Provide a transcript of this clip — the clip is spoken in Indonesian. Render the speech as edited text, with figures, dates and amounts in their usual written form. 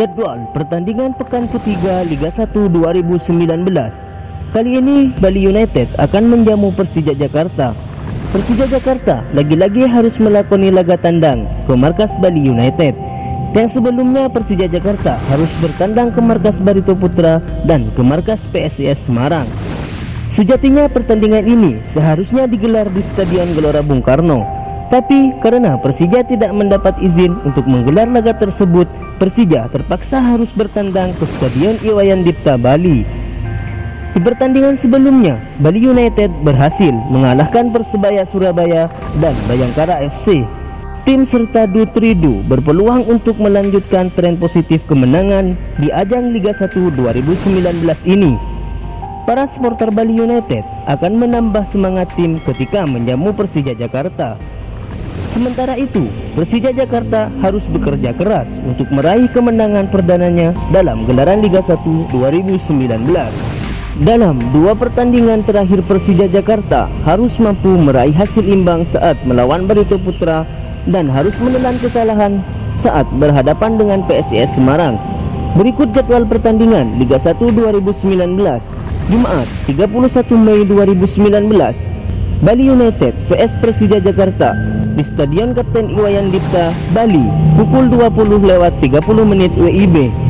Jadwal pertandingan pekan ketiga Liga 1 2019. Kali ini Bali United akan menjamu Persija Jakarta. Persija Jakarta lagi-lagi harus melakoni laga tandang ke markas Bali United. Yang sebelumnya Persija Jakarta harus bertandang ke markas Barito Putera dan ke markas PSIS Semarang. Sejatinya pertandingan ini seharusnya digelar di Stadion Gelora Bung Karno. Tapi karena Persija tidak mendapat izin untuk menggelar laga tersebut, Persija terpaksa harus bertandang ke Stadion I Wayan Dipta Bali. Di pertandingan sebelumnya, Bali United berhasil mengalahkan Persebaya Surabaya dan Bhayangkara FC. Tim serta Du Tridu berpeluang untuk melanjutkan tren positif kemenangan di ajang Liga 1 2019 ini. Para supporter Bali United akan menambah semangat tim ketika menjamu Persija Jakarta. Sementara itu, Persija Jakarta harus bekerja keras untuk meraih kemenangan perdananya dalam gelaran Liga 1 2019. Dalam dua pertandingan terakhir Persija Jakarta harus mampu meraih hasil imbang saat melawan Barito Putera dan harus menelan kekalahan saat berhadapan dengan PSIS Semarang. Berikut jadwal pertandingan Liga 1 2019, Jumat 31 Mei 2019. Bali United vs Persija Jakarta di Stadion Kapten I Wayan Dipta Bali pukul 20.30 WIB.